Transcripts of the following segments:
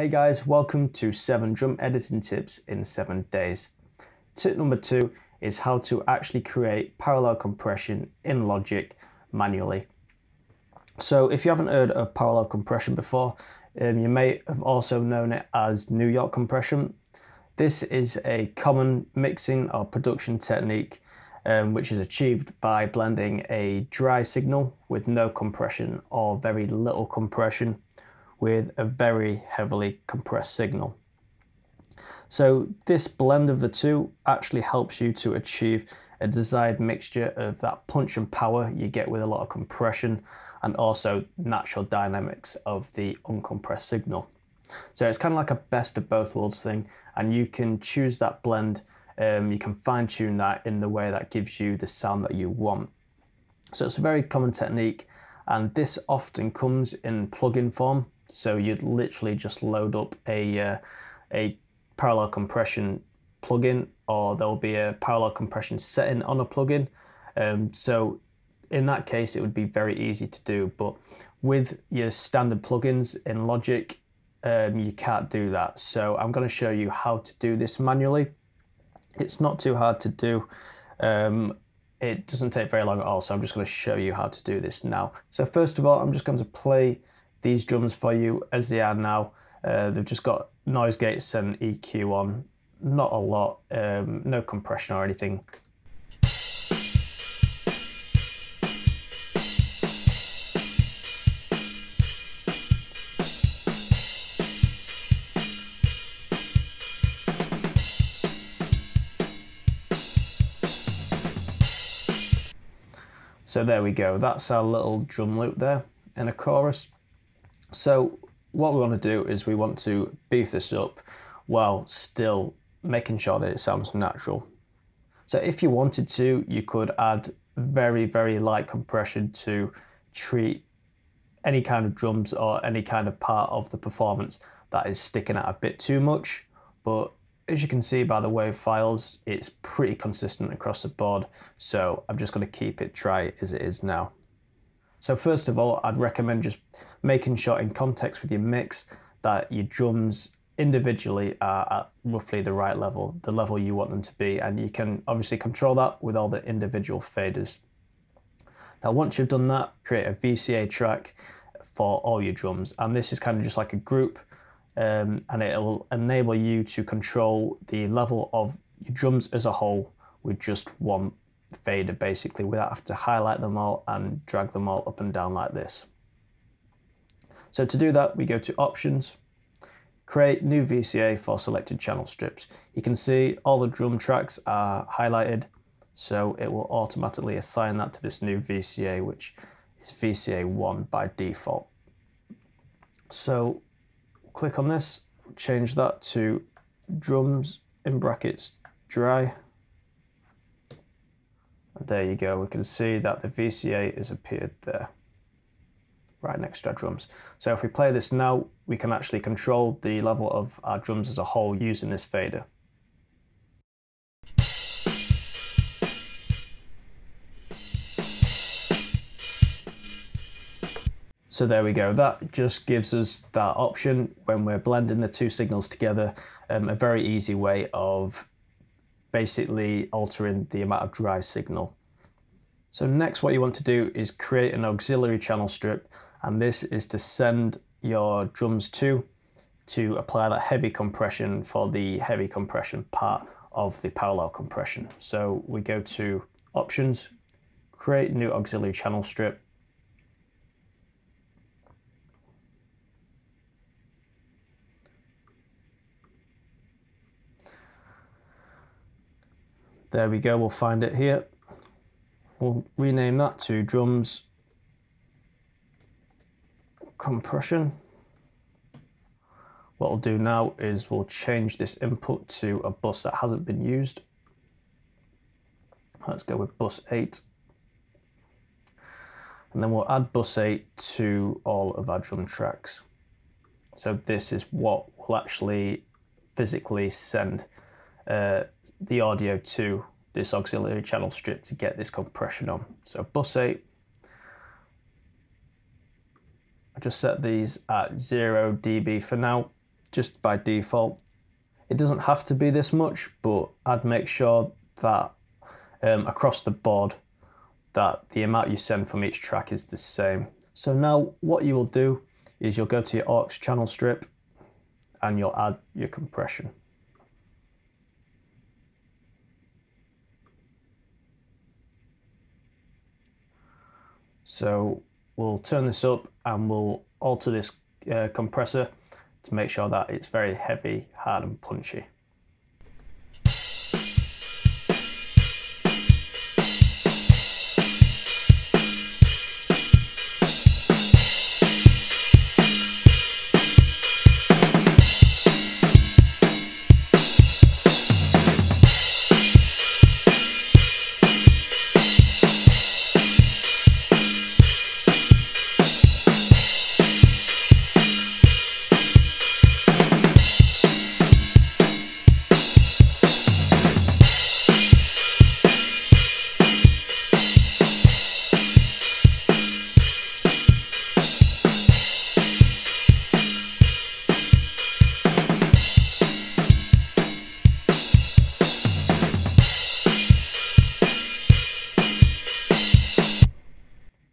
Hey guys, welcome to 7 drum editing tips in 7 days. Tip number 2 is how to actually create parallel compression in Logic manually. So if you haven't heard of parallel compression before, you may have also known it as New York Compression. This is a common mixing or production technique which is achieved by blending a dry signal with no compression or very little compression with a very heavily compressed signal. So this blend of the two actually helps you to achieve a desired mixture of that punch and power you get with a lot of compression and also natural dynamics of the uncompressed signal. So it's kind of like a best of both worlds thing, and you can choose that blend, you can fine tune that in the way that gives you the sound that you want. So it's a very common technique, and this often comes in plugin form. So you'd literally just load up a parallel compression plugin, or there'll be a parallel compression setting on a plugin. So in that case, it would be very easy to do, but with your standard plugins in Logic, you can't do that. So I'm gonna show you how to do this manually. It's not too hard to do. It doesn't take very long at all, so I'm just going to show you how to do this now. So first of all, I'm just going to play these drums for you as they are now. They've just got noise gates and EQ on, not a lot, no compression or anything. So there we go, that's our little drum loop there in a chorus. So what we want to do is we want to beef this up while still making sure that it sounds natural. So if you wanted to, you could add very, very light compression to treat any kind of drums or any kind of part of the performance that is sticking out a bit too much. But as you can see by the wave files, it's pretty consistent across the board, so I'm just going to keep it dry as it is now. So first of all, I'd recommend just making sure in context with your mix that your drums individually are at roughly the right level, the level you want them to be, and you can obviously control that with all the individual faders. Now once you've done that, create a VCA track for all your drums, and this is kind of just like a group. And it will enable you to control the level of your drums as a whole with just one fader, basically, without having to highlight them all and drag them all up and down like this. So to do that, we go to Options, Create New VCA for Selected Channel Strips. You can see all the drum tracks are highlighted, so it will automatically assign that to this new VCA, which is VCA 1 by default. So click on this, change that to drums in brackets dry. And there you go, we can see that the VCA has appeared there, right next to our drums. So if we play this now, we can actually control the level of our drums as a whole using this fader. So there we go, that just gives us that option when we're blending the two signals together, a very easy way of basically altering the amount of dry signal. So next what you want to do is create an auxiliary channel strip, and this is to send your drums to apply that heavy compression for the heavy compression part of the parallel compression. So we go to Options, Create New Auxiliary Channel Strip. There we go, we'll find it here. We'll rename that to Drums Compression. What we'll do now is we'll change this input to a bus that hasn't been used. Let's go with bus 8. And then we'll add bus 8 to all of our drum tracks. So this is what we'll actually physically send the audio to this auxiliary channel strip to get this compression on. So bus 8, I just set these at 0 dB for now, just by default. It doesn't have to be this much, but I'd make sure that across the board that the amount you send from each track is the same. So now what you will do is you'll go to your aux channel strip and you'll add your compression. So we'll turn this up and we'll alter this compressor to make sure that it's very heavy, hard and punchy.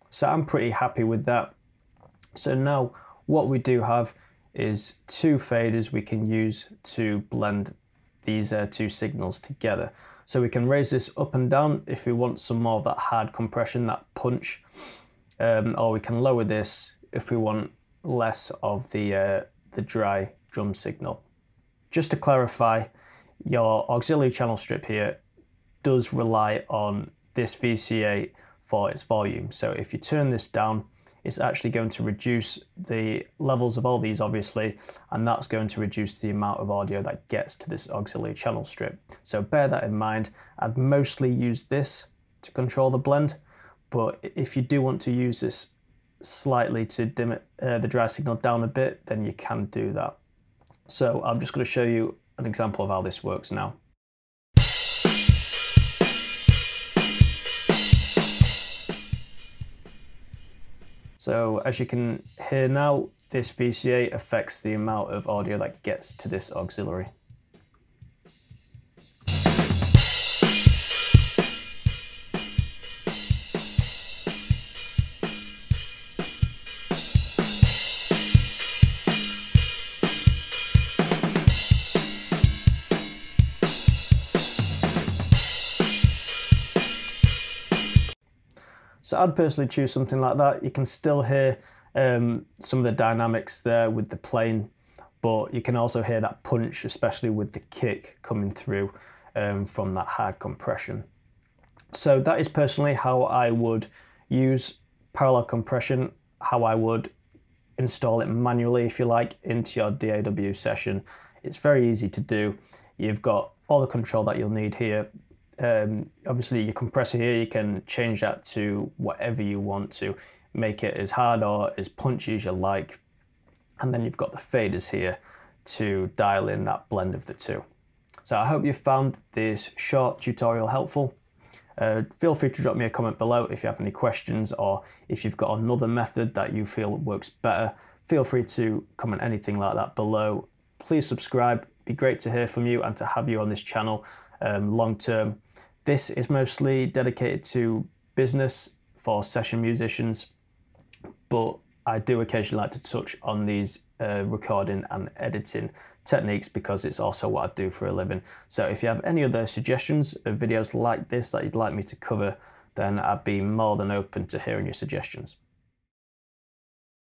So I'm pretty happy with that. So now what we do have is two faders we can use to blend these two signals together. So we can raise this up and down if we want some more of that hard compression, that punch, or we can lower this if we want less of the dry drum signal. Just to clarify, your auxiliary channel strip here does rely on this VCA for its volume. So if you turn this down, it's actually going to reduce the levels of all these, obviously, and that's going to reduce the amount of audio that gets to this auxiliary channel strip. So bear that in mind. I'd mostly use this to control the blend, but if you do want to use this slightly to dim it, the dry signal down a bit, then you can do that. So I'm just going to show you an example of how this works now. So as you can hear now, this VCA affects the amount of audio that gets to this auxiliary. So I'd personally choose something like that. You can still hear some of the dynamics there with the plane, but you can also hear that punch, especially with the kick coming through from that hard compression. So that is personally how I would use parallel compression, how I would install it manually, if you like, into your DAW session. It's very easy to do. You've got all the control that you'll need here. Obviously your compressor here, you can change that to whatever you want to, make it as hard or as punchy as you like, and then you've got the faders here to dial in that blend of the two. So I hope you found this short tutorial helpful. Feel free to drop me a comment below if you have any questions, or if you've got another method that you feel works better, feel free to comment anything like that below. Please subscribe, it'd be great to hear from you and to have you on this channel long term. This is mostly dedicated to business for session musicians, but I do occasionally like to touch on these recording and editing techniques because it's also what I do for a living. So if you have any other suggestions of videos like this that you'd like me to cover, then I'd be more than open to hearing your suggestions.